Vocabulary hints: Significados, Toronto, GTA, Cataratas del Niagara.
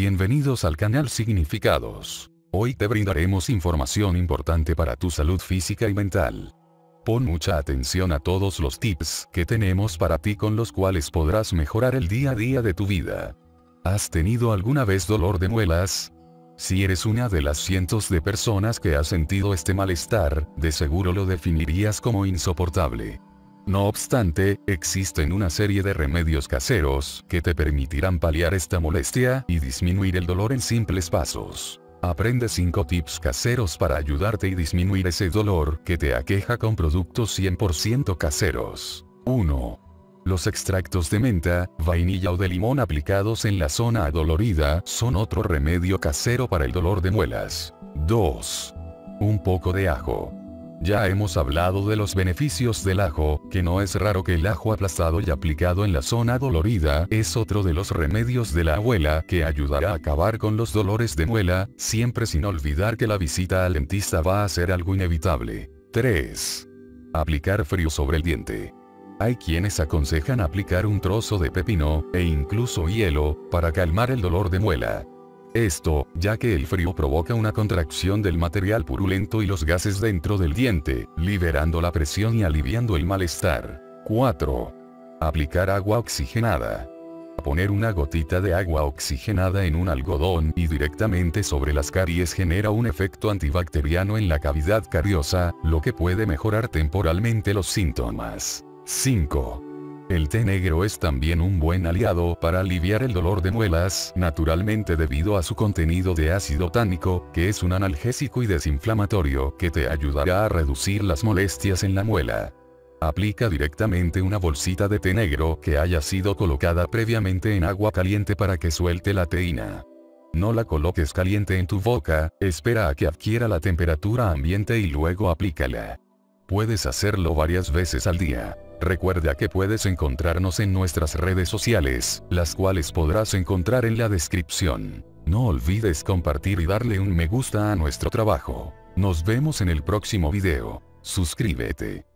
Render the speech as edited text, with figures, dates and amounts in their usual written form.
Bienvenidos al canal Significados. Hoy te brindaremos información importante para tu salud física y mental. Pon mucha atención a todos los tips que tenemos para ti con los cuales podrás mejorar el día a día de tu vida. ¿Has tenido alguna vez dolor de muelas? Si eres una de las cientos de personas que ha sentido este malestar, de seguro lo definirías como insoportable. No obstante, existen una serie de remedios caseros que te permitirán paliar esta molestia y disminuir el dolor en simples pasos. Aprende 5 tips caseros para ayudarte y disminuir ese dolor que te aqueja con productos 100% caseros. 1. Los extractos de menta, vainilla o de limón aplicados en la zona adolorida son otro remedio casero para el dolor de muelas. 2. Un poco de ajo. Ya hemos hablado de los beneficios del ajo, que no es raro que el ajo aplastado y aplicado en la zona dolorida es otro de los remedios de la abuela que ayudará a acabar con los dolores de muela, siempre sin olvidar que la visita al dentista va a ser algo inevitable. 3. Aplicar frío sobre el diente. Hay quienes aconsejan aplicar un trozo de pepino, e incluso hielo, para calmar el dolor de muela. Esto, ya que el frío provoca una contracción del material purulento y los gases dentro del diente, liberando la presión y aliviando el malestar. 4. Aplicar agua oxigenada. Poner una gotita de agua oxigenada en un algodón y directamente sobre las caries genera un efecto antibacteriano en la cavidad cariosa, lo que puede mejorar temporalmente los síntomas. 5. El té negro es también un buen aliado para aliviar el dolor de muelas, naturalmente debido a su contenido de ácido tánico, que es un analgésico y desinflamatorio que te ayudará a reducir las molestias en la muela. Aplica directamente una bolsita de té negro que haya sido colocada previamente en agua caliente para que suelte la teína. No la coloques caliente en tu boca, espera a que adquiera la temperatura ambiente y luego aplícala. Puedes hacerlo varias veces al día. Recuerda que puedes encontrarnos en nuestras redes sociales, las cuales podrás encontrar en la descripción. No olvides compartir y darle un me gusta a nuestro trabajo. Nos vemos en el próximo video. Suscríbete.